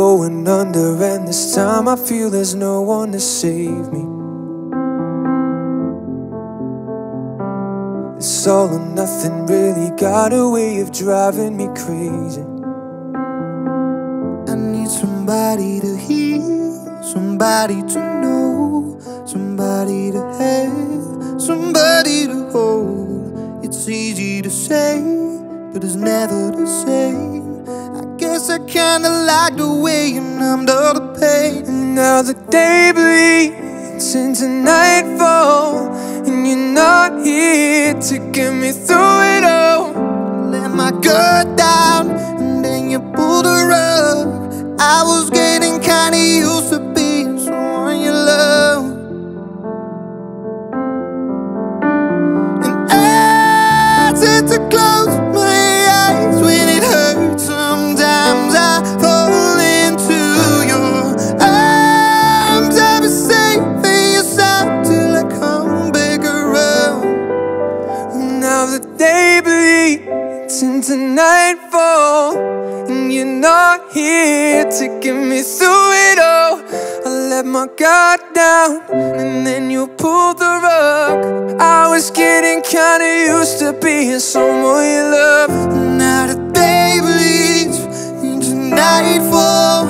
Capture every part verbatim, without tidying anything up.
going under, and this time I feel there's no one to save me. This all or nothing really got a way of driving me crazy. I need somebody to hear, somebody to know, somebody to have, somebody to hold. It's easy to say, but it's never the same. I kinda like the way you numbed all the pain. And now the day bleeds into nightfall, and you're not here to get me through it all. Let my guard down, and then you pulled the rug. I was getting kinda used to being someone you love. And I tend to close my eyes when it hurts. Sometimes I fall into your arms. I'll be safe in your side till I come back around. Now the day bleeds into nightfall, and you're not here to get me through it all. I let my guard down, and then you pulled the rug. I was getting kinda used to being someone you love. Now the day bleeds into nightfall,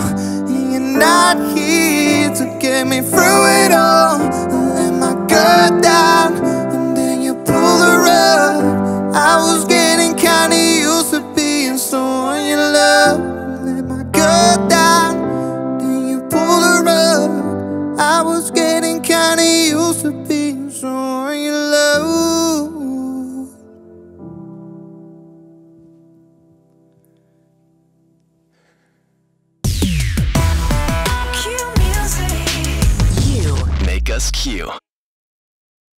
and you're not here to get me through it all. I let my guard down, and then you pull the rug. I was getting kinda used to being someone you love. I let my guard down, then you pull the rug. I was getting kinda used to being someone you love. Q Music. You make us Q.